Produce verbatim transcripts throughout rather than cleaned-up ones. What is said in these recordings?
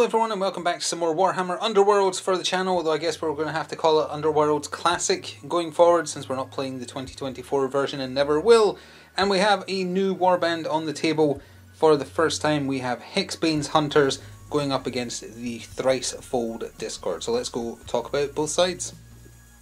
Hello everyone and welcome back to some more Warhammer Underworlds for the channel, although I guess we're going to have to call it Underworlds Classic going forward since we're not playing the twenty twenty-four version and never will. And we have a new warband on the table for the first time. We have Hexbane's Hunters going up against the Thricefold Discord. So let's go talk about both sides.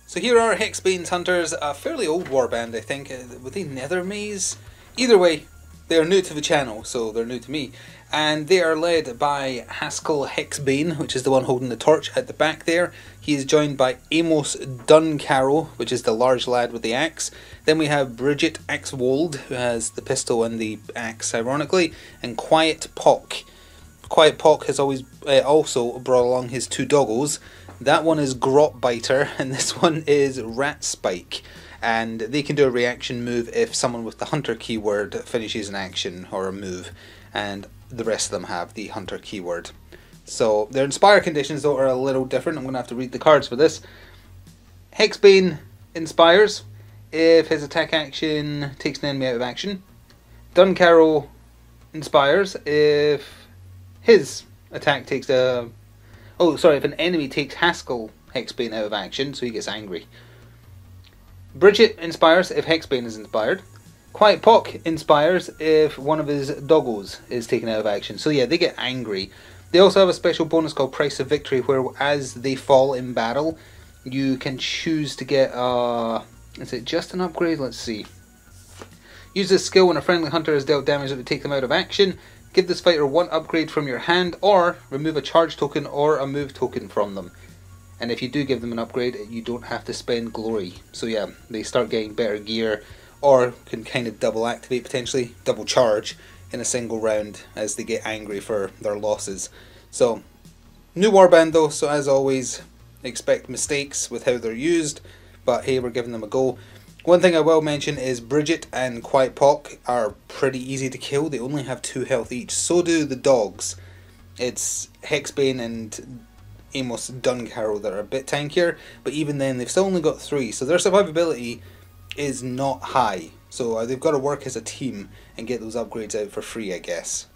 So here are Hexbane's Hunters, a fairly old warband I think, with the Nether Maze? Either way, they are new to the channel, so they're new to me. And they are led by Haskell Hexbane, which is the one holding the torch at the back there. He is joined by Amos Duncaro, which is the large lad with the axe. Then we have Bridget Axewold, who has the pistol and the axe, ironically, and Quiet Pock. Quiet Pock has always uh, also brought along his two doggos. That one is Grotbiter, and this one is Rat Spike. And they can do a reaction move if someone with the Hunter keyword finishes an action or a move. And the rest of them have the Hunter keyword. So their inspire conditions though are a little different. I'm going to have to read the cards for this. Hexbane inspires if his attack action takes an enemy out of action. Duncaro inspires if his attack takes a... Oh, sorry, if an enemy takes Haskell Hexbane out of action, so he gets angry. Bridget inspires if Hexbane is inspired. Quiet Pock inspires if one of his doggos is taken out of action. So yeah, they get angry. They also have a special bonus called Price of Victory, where as they fall in battle, you can choose to get a... Is it just an upgrade? Let's see. Use this skill when a friendly hunter has dealt damage that would take them out of action. Give this fighter one upgrade from your hand, or remove a charge token or a move token from them. And if you do give them an upgrade, you don't have to spend glory. So yeah, they start getting better gear, or can kind of double activate, potentially double charge in a single round as they get angry for their losses. So new warband though, so as always expect mistakes with how they're used, but hey, we're giving them a go. One thing I will mention is Bridget and Quiet Pock are pretty easy to kill. They only have two health each. So do the dogs. It's Hexbane and Amos Duncaro that are a bit tankier, but even then they've still only got three, so their survivability is not high, so they've got to work as a team and get those upgrades out for free, I guess.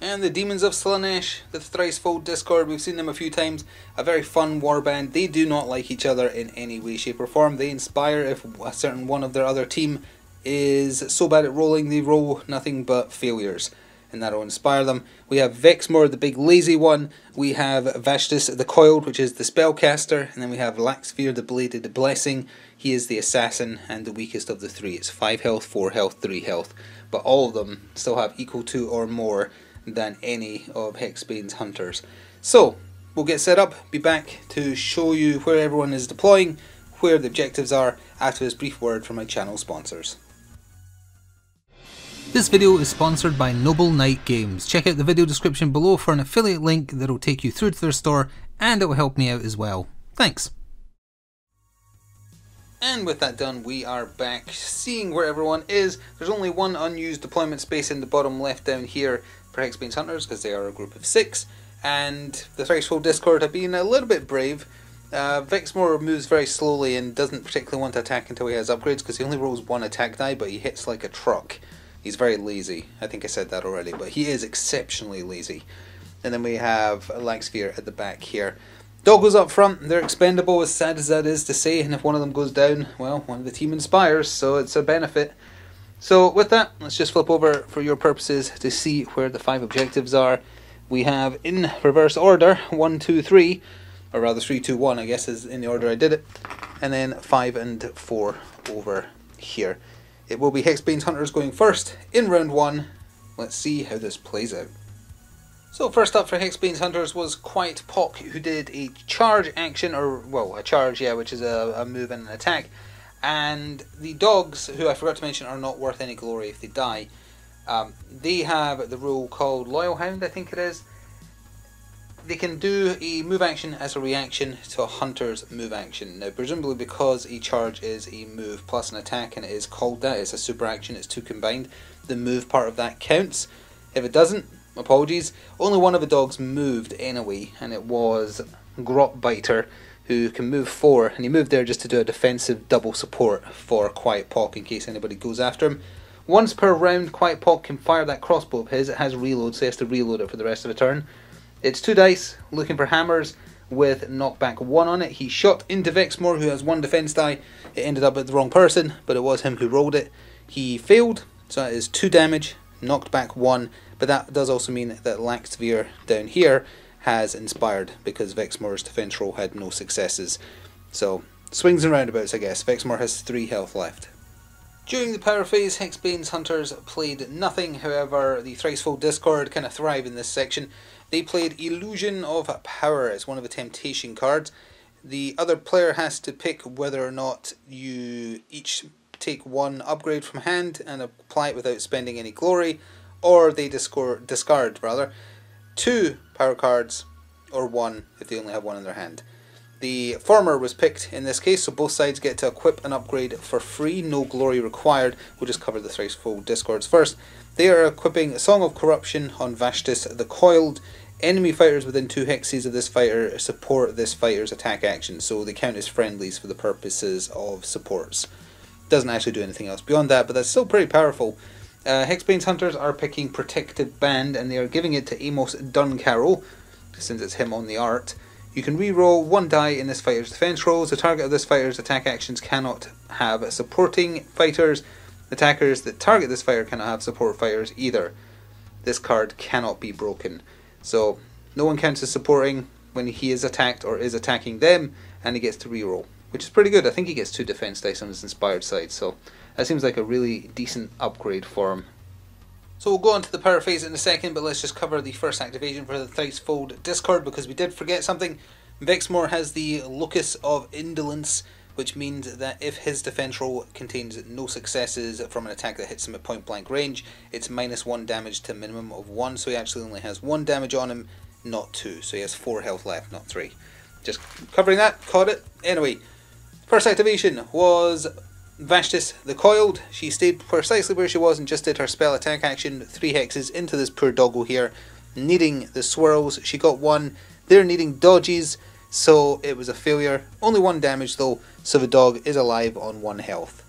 And the Demons of Slanesh, the Thricefold Discord, we've seen them a few times, a very fun warband. They do not like each other in any way, shape or form. They inspire if a certain one of their other team is so bad at rolling they roll nothing but failures, and that'll inspire them. We have Vexmore, the big lazy one. We have Vashtyss the Coiled, which is the spellcaster. And then we have Laxfear, the bladed blessing. He is the assassin and the weakest of the three. It's five health, four health, three health. But all of them still have equal to or more than any of Hexbane's Hunters. So, we'll get set up, be back to show you where everyone is deploying, where the objectives are, after this brief word from my channel sponsors. This video is sponsored by Noble Knight Games. Check out the video description below for an affiliate link that'll take you through to their store, and it will help me out as well. Thanks! And with that done, we are back, seeing where everyone is. There's only one unused deployment space in the bottom left down here for Hexbane's Hunters, because they are a group of six, and the Thricefold Discord have been a little bit brave. Uh, Vexmore moves very slowly and doesn't particularly want to attack until he has upgrades, because he only rolls one attack die, but he hits like a truck. He's very lazy. I think I said that already, but he is exceptionally lazy. And then we have Laxfear at the back here. Doggos up front, they're expendable, as sad as that is to say, and if one of them goes down, well, one of the team inspires, so it's a benefit. So with that, let's just flip over for your purposes to see where the five objectives are. We have, in reverse order, one, two, three, or rather three, two, one, I guess is in the order I did it, and then five and four over here. It will be Hexbane's Hunters going first in round one. Let's see how this plays out. So first up for Hexbane's Hunters was Quiet Pock, who did a charge action, or well, a charge, yeah, which is a, a move and an attack. And the dogs, who I forgot to mention are not worth any glory if they die, um, they have the rule called Loyal Hound, I think it is. They can do a move action as a reaction to a hunter's move action. Now presumably because a charge is a move plus an attack and it is called that, it's a super action, it's two combined, the move part of that counts. If it doesn't, apologies. Only one of the dogs moved anyway, and it was Grotbiter, who can move four, and he moved there just to do a defensive double support for Quiet Pock in case anybody goes after him. Once per round Quiet Pock can fire that crossbow of his. It has reload, so he has to reload it for the rest of the turn. It's two dice, looking for hammers, with knockback one on it. He shot into Vexmore, who has one defense die. It ended up at the wrong person, but it was him who rolled it. He failed, so that is two damage, knocked back one, but that does also mean that Laxfear down here has inspired, because Vexmore's defense roll had no successes. So, swings and roundabouts, I guess. Vexmore has three health left. During the power phase, Hexbane's Hunters played nothing. However, the Thricefold Discord kind of thrive in this section. They played Illusion of Power as one of the temptation cards. The other player has to pick whether or not you each take one upgrade from hand and apply it without spending any glory, or they discard, discard rather, two power cards, or one if they only have one in their hand. The former was picked in this case, so both sides get to equip an upgrade for free, no glory required. We'll just cover the Thricefold Discords first. They are equipping Song of Corruption on Vashtyss the Coiled. Enemy fighters within two hexes of this fighter support this fighter's attack action, so they count as friendlies for the purposes of supports. Doesn't actually do anything else beyond that, but that's still pretty powerful. Uh, Hexbane's Hunters are picking Protective Band, and they are giving it to Amos Duncaro, since it's him on the art. You can re-roll one die in this fighter's defense rolls. The target of this fighter's attack actions cannot have supporting fighters. Attackers that target this fighter cannot have support fighters either. This card cannot be broken. So no one counts as supporting when he is attacked or is attacking them, and he gets to re-roll, which is pretty good. I think he gets two defense dice on his inspired side, so that seems like a really decent upgrade for him. So we'll go on to the power phase in a second, but let's just cover the first activation for the Thricefold Discord, because we did forget something. Vexmore has the Locus of Indolence, which means that if his defense roll contains no successes from an attack that hits him at point blank range, it's minus one damage to a minimum of one, so he actually only has one damage on him, not two. So he has four health left, not three. Just covering that, caught it. Anyway, first activation was Vashtyss the Coiled. She stayed precisely where she was and just did her spell attack action, three hexes into this poor doggo here, needing the swirls. She got one, they're needing dodges, so it was a failure. Only one damage though, so the dog is alive on one health.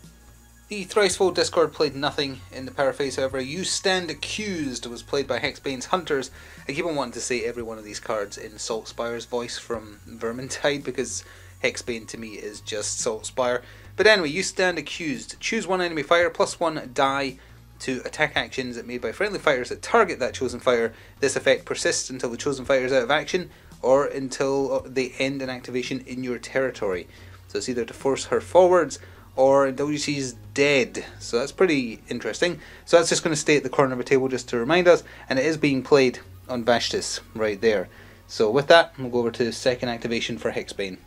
The Thricefold Discord played nothing in the power phase, however. You Stand Accused was played by Hexbane's Hunters. I keep on wanting to say every one of these cards in Saltspire's voice from Vermintide, because Hexbane to me is just Saltspire. But anyway, You Stand Accused. Choose one enemy fighter, plus one die to attack actions made by friendly fighters that target that chosen fighter. This effect persists until the chosen fighter is out of action, or until they end an activation in your territory. So it's either to force her forwards, or until she's dead. So that's pretty interesting. So that's just going to stay at the corner of the table just to remind us, and it is being played on Vashtyss right there. So with that, we'll go over to the second activation for Hexbane.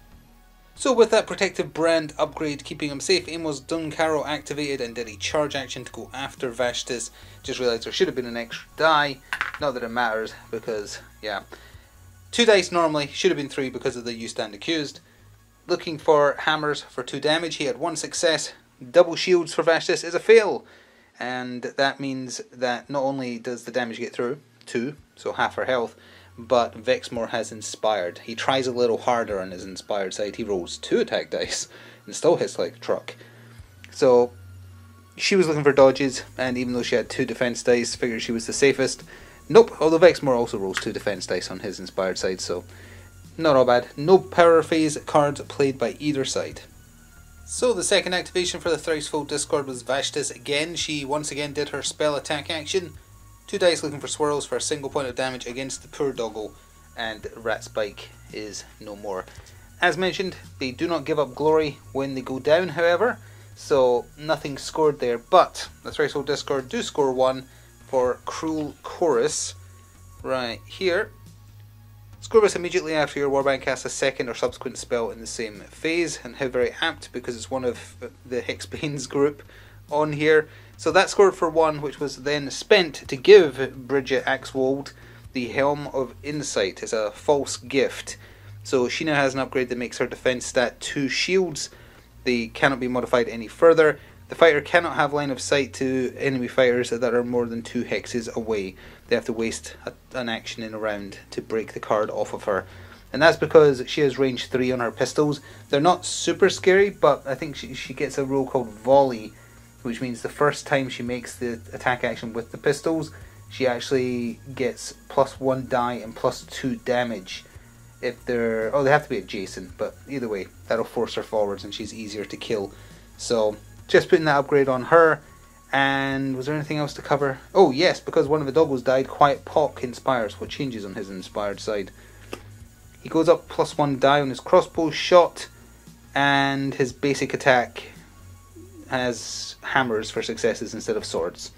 So with that Protective Brand upgrade keeping him safe, Amos Duncaro activated and did a charge action to go after Vashtyss. Just realised there should have been an extra die, not that it matters, because, yeah. Two dice normally, should have been three because of the You Stand Accused. Looking for hammers for two damage, he had one success. Double shields for Vashtyss is a fail, and that means that not only does the damage get through, two, so half her health, but Vexmore has inspired. He tries a little harder on his inspired side. He rolls two attack dice and still hits like a truck. So she was looking for dodges, and even though she had two defense dice, figured she was the safest. Nope, although Vexmore also rolls two defense dice on his inspired side, so not all bad. No power phase cards played by either side. So the second activation for the Thricefold Discord was Vashtyss again. She once again did her spell attack action. Two dice looking for swirls for a single point of damage against the poor doggo, and Rat Spike is no more. As mentioned, they do not give up glory when they go down, however, so nothing scored there, but the Thricefold Discord do score one for Cruel Chorus right here. Score this immediately after your warband casts a second or subsequent spell in the same phase, and how very apt, because it's one of the Hexbane's group on here. So that scored for one, which was then spent to give Bridget Axewold the Helm of Insight as a false gift. So she now has an upgrade that makes her defense stat two shields. They cannot be modified any further. The fighter cannot have line of sight to enemy fighters that are more than two hexes away. They have to waste a, an action in a round to break the card off of her. And that's because she has range three on her pistols. They're not super scary, but I think she, she gets a roll called Volley, which means the first time she makes the attack action with the pistols, she actually gets plus one die and plus two damage if they're... oh, they have to be adjacent, but either way, that'll force her forwards and she's easier to kill. So just putting that upgrade on her. And was there anything else to cover? Oh yes, because one of the doggos died, Quiet Pock inspires. What changes on his inspired side? He goes up plus one die on his crossbow shot, and his basic attack has hammers for successes instead of swords.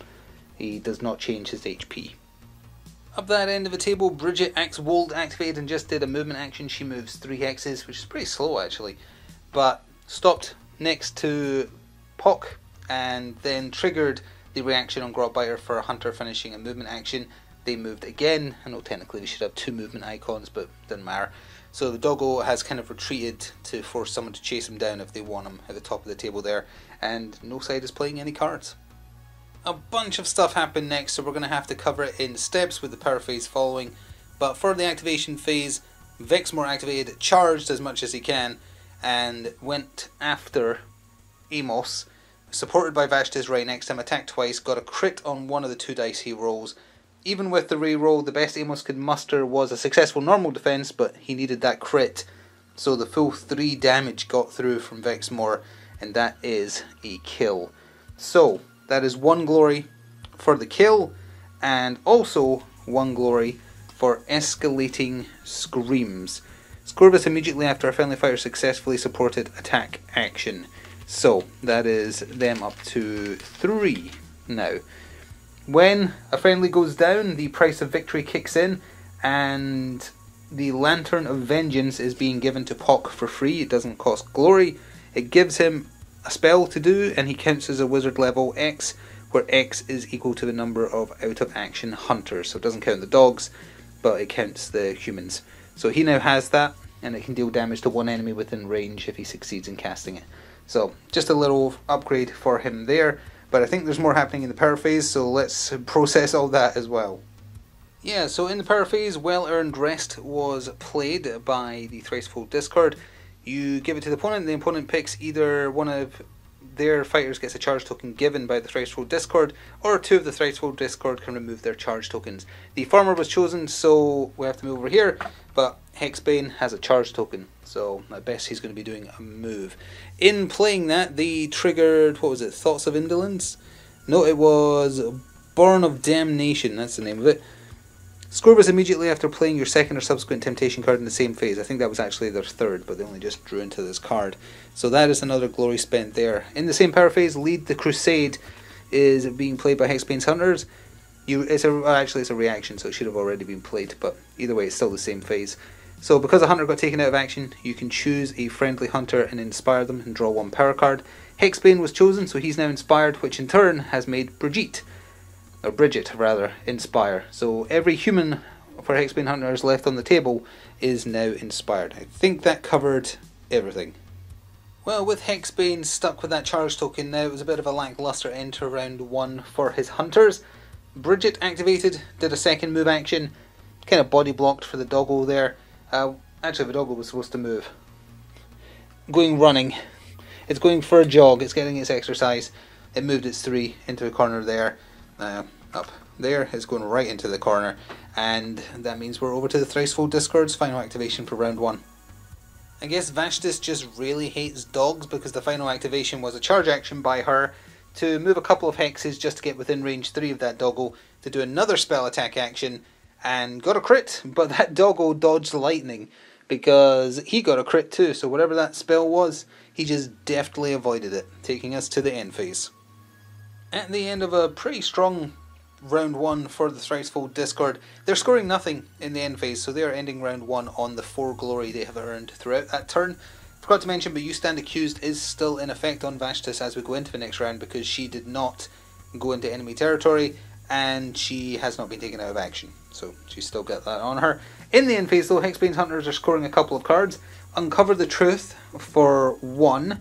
He does not change his H P. Up that end of the table, Bridget Axewold activated and just did a movement action. She moves three hexes, which is pretty slow actually, but stopped next to Pock, and then triggered the reaction on Grotbiter for a hunter finishing a movement action. They moved again. I know technically we should have two movement icons, but doesn't matter. So the doggo has kind of retreated to force someone to chase him down if they want him at the top of the table there, and no side is playing any cards. A bunch of stuff happened next, so we're going to have to cover it in steps with the power phase following. But for the activation phase, Vexmore activated, charged as much as he can, and went after Amos, supported by Vashtyss right next to him, attacked twice, got a crit on one of the two dice he rolls. Even with the re-roll, the best Amos could muster was a successful normal defense, but he needed that crit. So the full three damage got through from Vexmore, and that is a kill. So that is one glory for the kill, and also one glory for Escalating Screams. Scorbus immediately after a friendly fighter successfully supported attack action. So that is them up to three now. When a friendly goes down, the Price of Victory kicks in, and the Lantern of Vengeance is being given to Pock for free. It doesn't cost glory. It gives him a spell to do, and he counts as a wizard level X, where X is equal to the number of out-of-action hunters. So it doesn't count the dogs, but it counts the humans. So he now has that, and it can deal damage to one enemy within range if he succeeds in casting it. So just a little upgrade for him there. But I think there's more happening in the power phase, so let's process all that as well. Yeah, so in the power phase, Well Earned Rest was played by the Thricefold Discord. You give it to the opponent, the opponent picks either one of their fighters gets a charge token given by the Thricefold Discord, or two of the Thricefold Discord can remove their charge tokens. The farmer was chosen, so we have to move over here, but Hexbane has a charge token, so at best he's going to be doing a move. In playing that, they triggered, what was it, Thoughts of Indolence? No, it was Born of Damnation, that's the name of it. Scorbus immediately after playing your second or subsequent Temptation card in the same phase. I think that was actually their third, but they only just drew into this card. So that is another glory spent there. In the same power phase, Lead the Crusade is being played by Hexbane's Hunters. You, it's a, actually, it's a reaction, so it should have already been played, but either way, it's still the same phase. So because a hunter got taken out of action, you can choose a friendly hunter and inspire them and draw one power card. Hexbane was chosen, so he's now inspired, which in turn has made Brigitte, or Bridget rather, inspire. So every human for Hexbane Hunters left on the table is now inspired. I think that covered everything. Well, with Hexbane stuck with that charge token now, it was a bit of a lackluster end to round one for his hunters. Bridget activated, did a second move action, kind of body blocked for the doggo there. Uh, actually, the doggo was supposed to move. Going running. It's going for a jog. It's getting its exercise. It moved its three into the corner there. Uh, up there. It's going right into the corner. And that means we're over to the Thricefold Discord's final activation for round one. I guess Vashtyss just really hates dogs, because the final activation was a charge action by her to move a couple of hexes just to get within range three of that doggo, to do another spell attack action, and got a crit, but that doggo dodged lightning because he got a crit too, so whatever that spell was, he just deftly avoided it, taking us to the end phase. At the end of a pretty strong round one for the Thricefold Discord, they're scoring nothing in the end phase, so they are ending round one on the four glory they have earned throughout that turn. Forgot to mention, but You Stand Accused is still in effect on Vashtyss as we go into the next round, because she did not go into enemy territory, and she has not been taken out of action. So she's still got that on her. In the end phase though, Hexbane's Hunters are scoring a couple of cards. Uncover the Truth for one,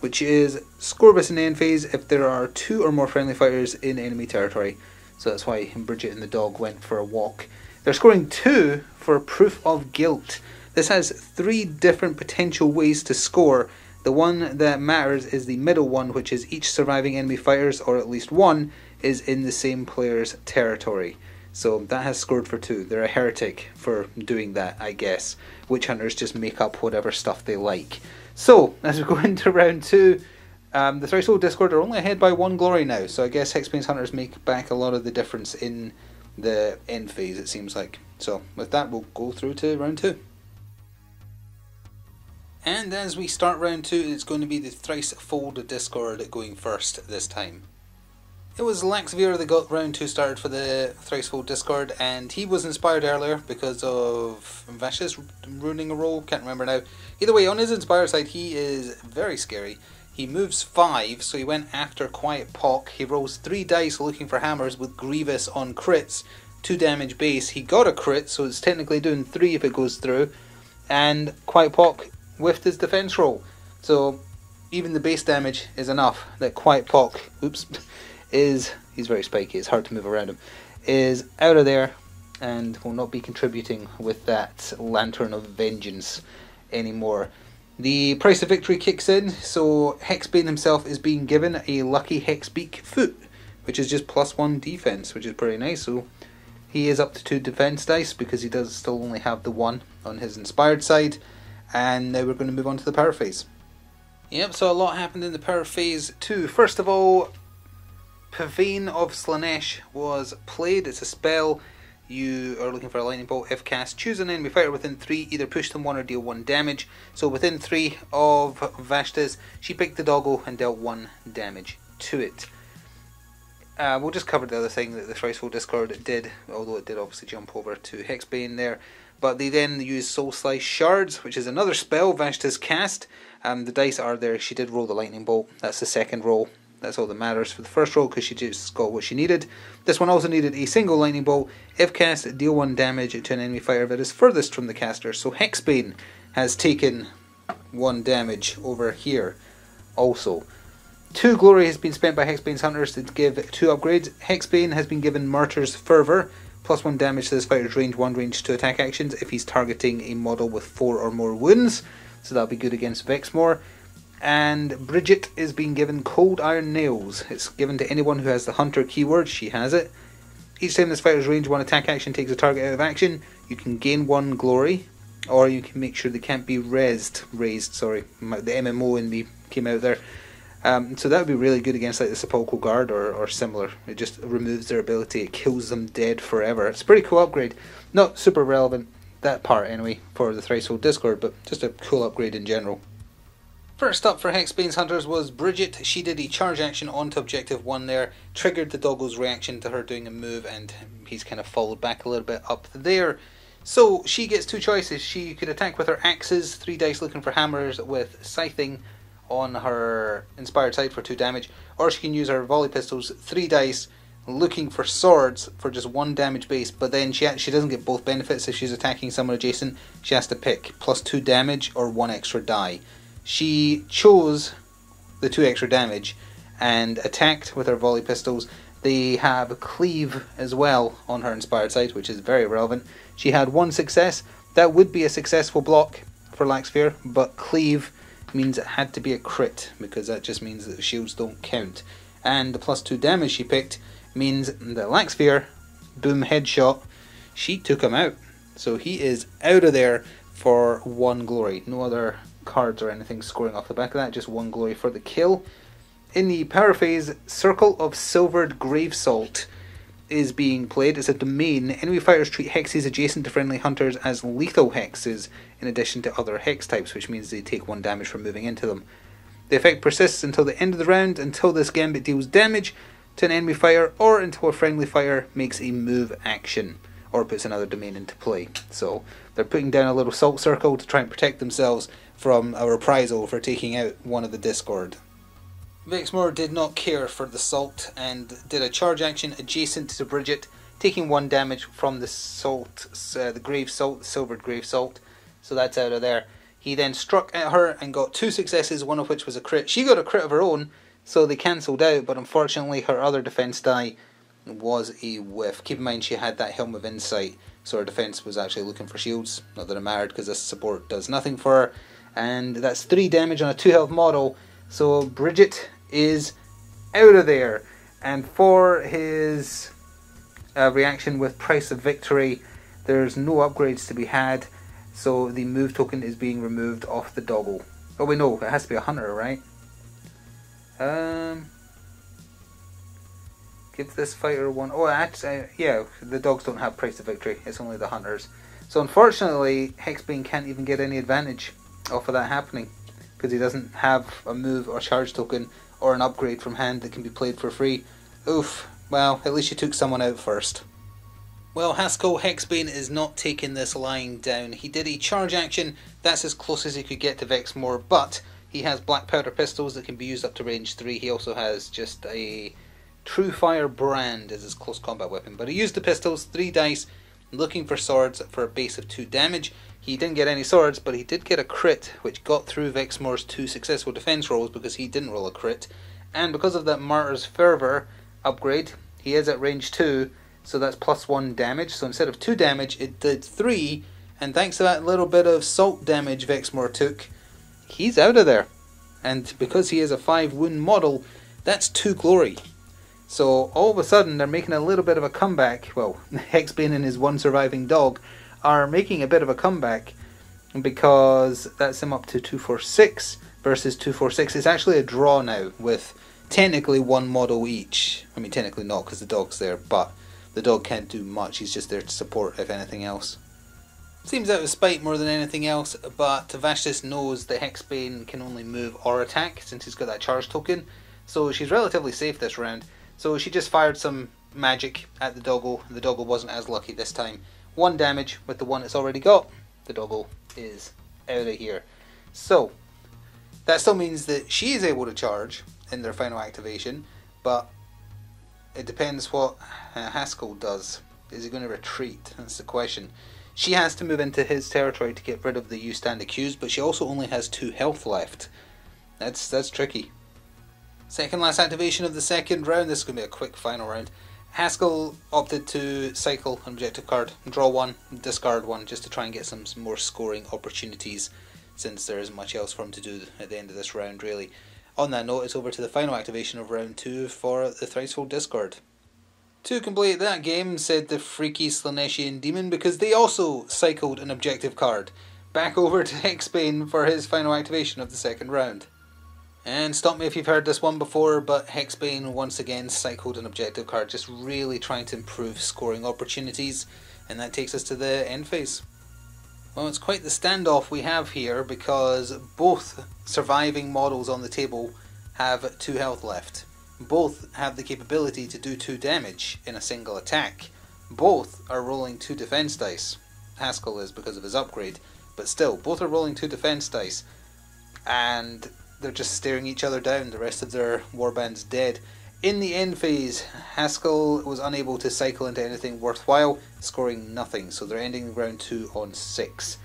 which is Scorbus in the end phase if there are two or more friendly fighters in enemy territory. So that's why Bridget and the dog went for a walk. They're scoring two for Proof of Guilt. This has three different potential ways to score. The one that matters is the middle one, which is each surviving enemy fighters, or at least one, is in the same player's territory. So that has scored for two. They're a heretic for doing that, I guess. Witch Hunters just make up whatever stuff they like. So, as we go into round two, um, the Thricefold Discord are only ahead by one glory now. So I guess Hexbane's Hunters make back a lot of the difference in the end phase, it seems like. So with that, we'll go through to round two. And as we start round two, it's going to be the Thricefold Discord going first this time. It was Laxfear that got round two started for the Thricefold Discord, and he was inspired earlier because of Vashtyss ruining a roll, can't remember now. Either way, on his inspired side, he is very scary. He moves five, so he went after Quiet Pock. He rolls three dice looking for hammers with Grievous on crits, two damage base. He got a crit, so it's technically doing three if it goes through, and Quiet Pock whiffed his defense roll. So even the base damage is enough that Quiet Pock, oops, is, he's very spiky, it's hard to move around him, is out of there and will not be contributing with that Lantern of Vengeance anymore. The Price of Victory kicks in, so Hexbane himself is being given a lucky Hexbeak Foot, which is just plus one defense, which is pretty nice. So he is up to two defense dice because he does still only have the one on his inspired side. And now we're going to move on to the power phase. Yep, so a lot happened in the power phase too. First of all, Pavane of Slanesh was played. It's a spell. You are looking for a lightning bolt. If cast, choose an enemy fighter within three. Either push them one or deal one damage. So within three of Vashtyss, she picked the doggo and dealt one damage to it. Uh, we'll just cover the other thing that the Thricefold Discord did, although it did obviously jump over to Hexbane there. But they then used Soul Slice Shards, which is another spell Vashtyss cast. Um, the dice are there. She did roll the lightning bolt. That's the second roll. That's all that matters for the first roll because she just got what she needed. This one also needed a single lightning bolt. If cast, deal one damage to an enemy fighter that is furthest from the caster. So Hexbane has taken one damage over here also. Two glory has been spent by Hexbane's Hunters to give two upgrades. Hexbane has been given Martyr's Fervor, plus one damage to this fighter's range one, range two attack actions if he's targeting a model with four or more wounds. So that'll be good against Vexmore. And Bridget is being given Cold Iron Nails. It's given to anyone who has the Hunter keyword. She has it. Each time this fighter's range one attack action takes a target out of action, you can gain one glory, or you can make sure they can't be rezzed, raised, sorry, the M M O in me came out there. Um, so that would be really good against like the Sepulchral Guard or, or similar. It just removes their ability, it kills them dead forever. It's a pretty cool upgrade. Not super relevant, that part anyway, for the Thricefold Discord, but just a cool upgrade in general. First up for Hexbane's Hunters was Bridget. She did a charge action onto objective one there, triggered the doggo's reaction to her doing a move, and he's kind of followed back a little bit up there. So she gets two choices. She could attack with her axes, three dice looking for hammers with scything on her inspired side for two damage, or she can use her volley pistols, three dice looking for swords for just one damage base, but then she, she doesn't get both benefits. If she's attacking someone adjacent, she has to pick plus two damage or one extra die. She chose the two extra damage and attacked with her volley pistols. They have cleave as well on her inspired side, which is very relevant. She had one success. That would be a successful block for Laxfear, but cleave means it had to be a crit, because that just means that the shields don't count. And the plus two damage she picked means that Laxfear, boom headshot, she took him out. So he is out of there for one glory. No other cards or anything scoring off the back of that, just one glory for the kill. In the power phase, Circle of Silvered Gravesalt is being played. It's a domain. Enemy fighters treat hexes adjacent to friendly hunters as lethal hexes in addition to other hex types, which means they take one damage from moving into them. The effect persists until the end of the round, until this gambit deals damage to an enemy fighter or until a friendly fighter makes a move action or puts another domain into play. So they're putting down a little salt circle to try and protect themselves from a reprisal for taking out one of the Discord. Vexmore did not care for the salt and did a charge action adjacent to Bridget, taking one damage from the salt, uh, the grave salt, the silvered grave salt. So that's out of there. He then struck at her and got two successes, one of which was a crit. She got a crit of her own, so they cancelled out, but unfortunately her other defense die was a whiff. Keep in mind she had that Helm of Insight, so her defense was actually looking for shields. Not that it mattered, because this support does nothing for her. And that's three damage on a two health model, so Bridget is out of there. And for his uh, reaction with Price of Victory, there's no upgrades to be had, so the move token is being removed off the doggle. Oh wait, no, it has to be a hunter, right? Um, give this fighter one. Oh, actually, yeah, the dogs don't have Price of Victory, it's only the hunters. So unfortunately, Hexbane can't even get any advantage off of that happening, because he doesn't have a move or charge token or an upgrade from hand that can be played for free. Oof, well, at least you took someone out first. Well, Haskell Hexbane is not taking this lying down. He did a charge action, that's as close as he could get to Vexmore, but he has black powder pistols that can be used up to range three. He also has just a True Fire Brand as his close combat weapon, but he used the pistols, three dice, looking for swords for a base of two damage. He didn't get any swords, but he did get a crit, which got through Vexmore's two successful defense rolls because he didn't roll a crit. And because of that Martyr's Fervor upgrade, he is at range two, so that's plus one damage. So instead of two damage, it did three, and thanks to that little bit of salt damage Vexmore took, he's out of there. And because he is a five wound model, that's two glory. So all of a sudden they're making a little bit of a comeback. Well, Hexbane and his one surviving dog are making a bit of a comeback, because that's him up to two forty-six versus two forty-six. It's actually a draw now with technically one model each. I mean, technically not, because the dog's there, but the dog can't do much. He's just there to support, if anything else. Seems out of spite more than anything else, but Vashtyss knows that Hexbane can only move or attack since he's got that charge token, so she's relatively safe this round. So she just fired some magic at the doggo. The doggo wasn't as lucky this time. One damage with the one it's already got. The doggo is out of here. So that still means that she is able to charge in their final activation, but it depends what Haskell does. Is he going to retreat? That's the question. She has to move into his territory to get rid of the You Stand Accused, but she also only has two health left. That's that's tricky. Second last activation of the second round. This is going to be a quick final round. Haskell opted to cycle an objective card, draw one, discard one, just to try and get some more scoring opportunities, since there isn't much else for him to do at the end of this round, really. On that note, it's over to the final activation of round two for the Thricefold Discord. To complete that game, said the freaky Slaneshian demon, because they also cycled an objective card. Back over to Hexbane for his final activation of the second round. And stop me if you've heard this one before, but Hexbane once again cycled an objective card, just really trying to improve scoring opportunities, and that takes us to the end phase. Well, it's quite the standoff we have here, because both surviving models on the table have two health left. Both have the capability to do two damage in a single attack. Both are rolling two defense dice. Haskell is because of his upgrade, but still, both are rolling two defense dice, and they're just staring each other down. The rest of their warband's dead. In the end phase, Haskell was unable to cycle into anything worthwhile, scoring nothing, so they're ending round two on six.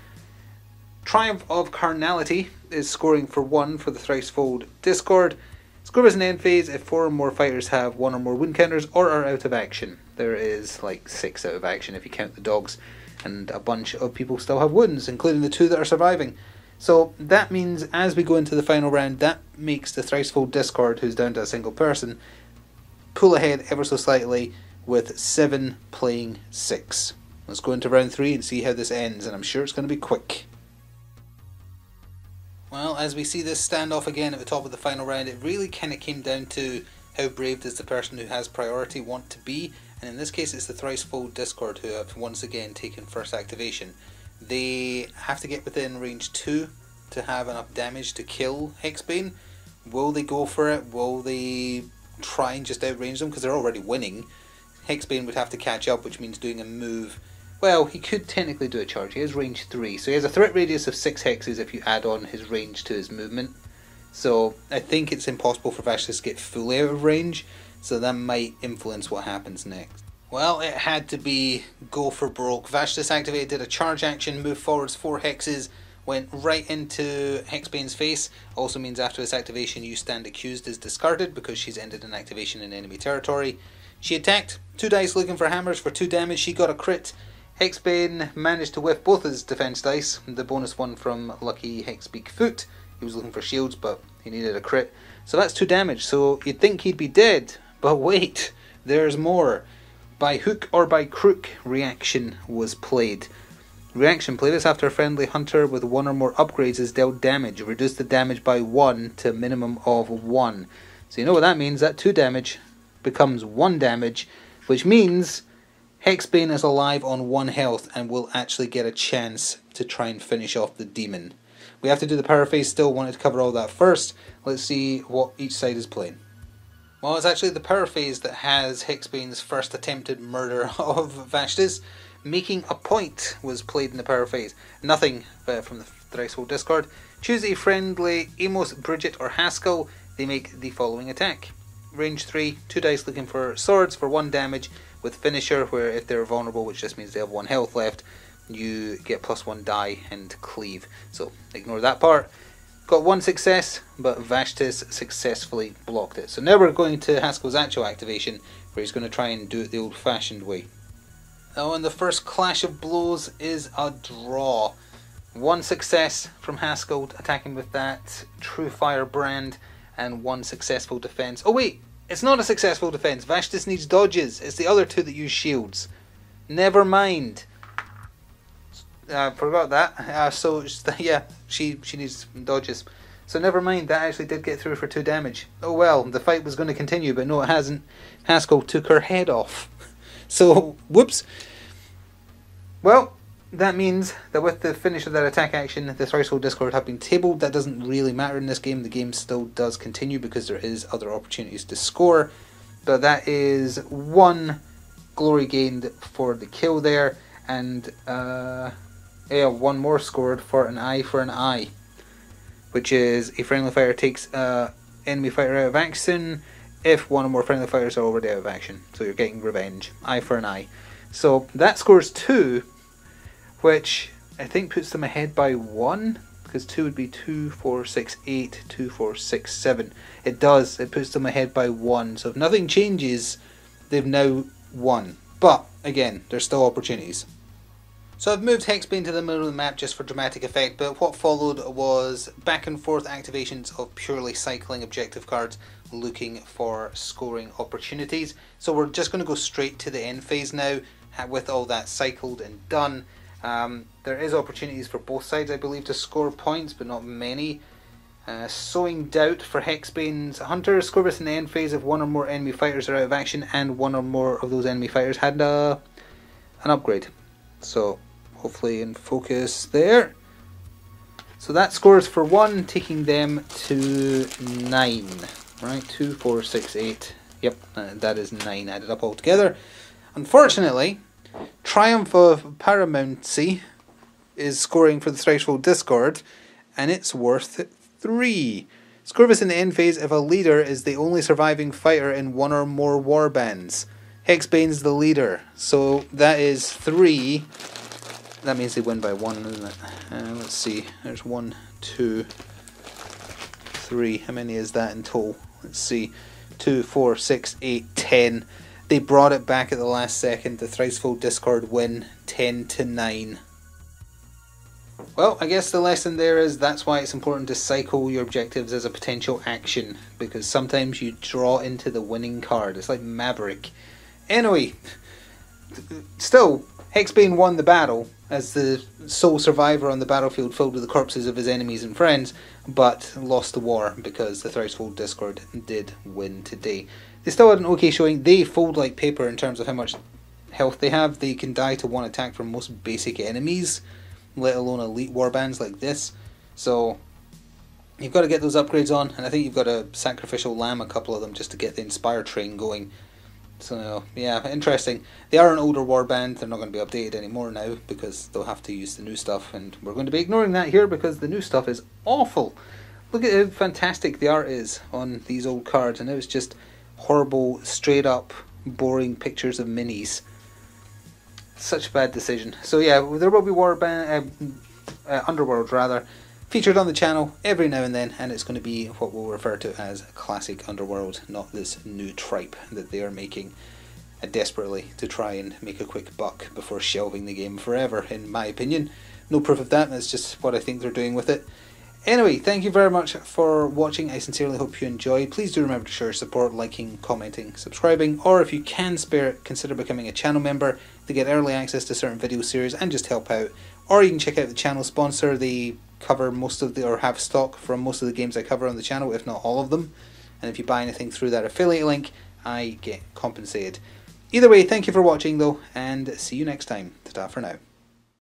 Triumph of Carnality is scoring for one for the Thricefold Discord. Score is an end phase if four or more fighters have one or more wound counters or are out of action. There is like six out of action if you count the dogs, and a bunch of people still have wounds, including the two that are surviving. So that means as we go into the final round, that makes the Thricefold Discord, who's down to a single person, pull ahead ever so slightly with seven playing six. Let's go into round three and see how this ends, and I'm sure it's going to be quick. Well, as we see this standoff again at the top of the final round, it really kind of came down to how brave does the person who has priority want to be, and in this case it's the Thricefold Discord who have once again taken first activation. They have to get within range two to have enough damage to kill Hexbane. Will they go for it? Will they try and just outrange them? Because they're already winning. Hexbane would have to catch up, which means doing a move. Well, he could technically do a charge. He has range three. So he has a threat radius of six hexes if you add on his range to his movement. So I think it's impossible for Vashtyss to get fully out of range. So that might influence what happens next. Well, it had to be go for broke. Vashtyss activated, did a charge action, moved forwards four hexes, went right into Hexbane's face. Also means after this activation, You Stand Accused is discarded because she's ended an activation in enemy territory. She attacked, two dice looking for hammers for two damage. She got a crit. Hexbane managed to whiff both his defense dice, the bonus one from lucky Hexbeak Foot. He was looking for shields, but he needed a crit. So that's two damage, so you'd think he'd be dead, But wait, there's more. By hook or by crook, reaction was played. Reaction play this after a friendly hunter with one or more upgrades is dealt damage. Reduce the damage by one to a minimum of one. So you know what that means, that two damage becomes one damage, which means Hexbane is alive on one health and will actually get a chance to try and finish off the demon. We have to do the power phase still, wanted to cover all that first. Let's see what each side is playing. Well, it's actually the power phase that has Hexbane's first attempted murder of Vashtyss. Making a Point was played in the power phase. Nothing uh, from the Thricefold Discord. Choose a friendly Amos, Bridget or Haskell. They make the following attack. Range three, two dice looking for swords for one damage with finisher, where if they're vulnerable, which just means they have one health left, you get plus one die and cleave. So ignore that part. Got one success, but Vashtyss successfully blocked it. So now we're going to Haskell's actual activation, where he's going to try and do it the old-fashioned way. Now, and the first clash of blows is a draw. One success from Haskell attacking with that True Fire brand, and one successful defense. Oh wait, it's not a successful defense. Vashtyss needs dodges. It's the other two that use shields. Never mind. I forgot that. Uh, so yeah, she she needs dodges. So never mind. That actually did get through for two damage. Oh well, the fight was going to continue, but no, it hasn't. Haskell took her head off. So, whoops. Well, that means that with the finish of that attack action, the Thricefold Discord have been tabled. That doesn't really matter in this game. The game still does continue because there is other opportunities to score. But that is one glory gained for the kill there. And uh, yeah, one more scored for an eye for an eye. Which is a friendly fighter takes uh, enemy fighter out of action if one or more friendly fighters are already out of action. So you're getting revenge. Eye for an eye. So that scores two, which I think puts them ahead by one, because two would be two, four, six, eight, two, four, six, seven. It does. It puts them ahead by one. So if nothing changes, they've now won. But, again, there's still opportunities. So I've moved Hexbane to the middle of the map just for dramatic effect, but what followed was back and forth activations of purely cycling objective cards, looking for scoring opportunities. So we're just going to go straight to the end phase now with all that cycled and done. Um, there is opportunities for both sides, I believe, to score points, but not many. Uh, Sowing Doubt for Hexbane's Hunters. Score this in the end phase if one or more enemy fighters are out of action and one or more of those enemy fighters had uh, an upgrade. So hopefully in focus there. So that scores for one, taking them to nine. Right, two, four, six, eight. Yep, uh, that is nine added up altogether. Unfortunately, Triumph of Paramountcy is scoring for the Thricefold Discord, and it's worth three. Score this in the end phase if a leader is the only surviving fighter in one or more warbands. Hexbane's the leader, so that is three. That means they win by one, isn't it? Uh, let's see. There's one, two, three. How many is that in total? Let's see, two, four, six, eight, ten. They brought it back at the last second. The Thricefold Discord win ten to nine. Well, I guess the lesson there is that's why it's important to cycle your objectives as a potential action, because sometimes you draw into the winning card. It's like Maverick. Anyway, still, Hexbane won the battle as the sole survivor on the battlefield filled with the corpses of his enemies and friends, but lost the war because the Thricefold Discord did win today. They still had an okay showing. They fold like paper in terms of how much health they have. They can die to one attack from most basic enemies, let alone elite warbands like this. So you've got to get those upgrades on, and I think you've got to sacrificial lamb a couple of them just to get the Inspire train going. So yeah, interesting. They are an older warband. They're not going to be updated anymore now because they'll have to use the new stuff, and we're going to be ignoring that here because the new stuff is awful. Look at how fantastic the art is on these old cards, and it was just horrible, straight up, boring pictures of minis. Such a bad decision. So yeah, there will be Warband, uh, uh, Underworlds rather, featured on the channel every now and then, and it's going to be what we'll refer to as classic Underworld, not this new tripe that they are making uh, desperately to try and make a quick buck before shelving the game forever, in my opinion. No proof of that, that's just what I think they're doing with it. Anyway, thank you very much for watching. I sincerely hope you enjoyed. Please do remember to share your support, liking, commenting, subscribing, or if you can spare it, consider becoming a channel member to get early access to certain video series and just help out. Or you can check out the channel sponsor. They cover most of the, or have stock from most of the games I cover on the channel, if not all of them. And if you buy anything through that affiliate link, I get compensated. Either way, thank you for watching though, and see you next time. Ta-ta for now.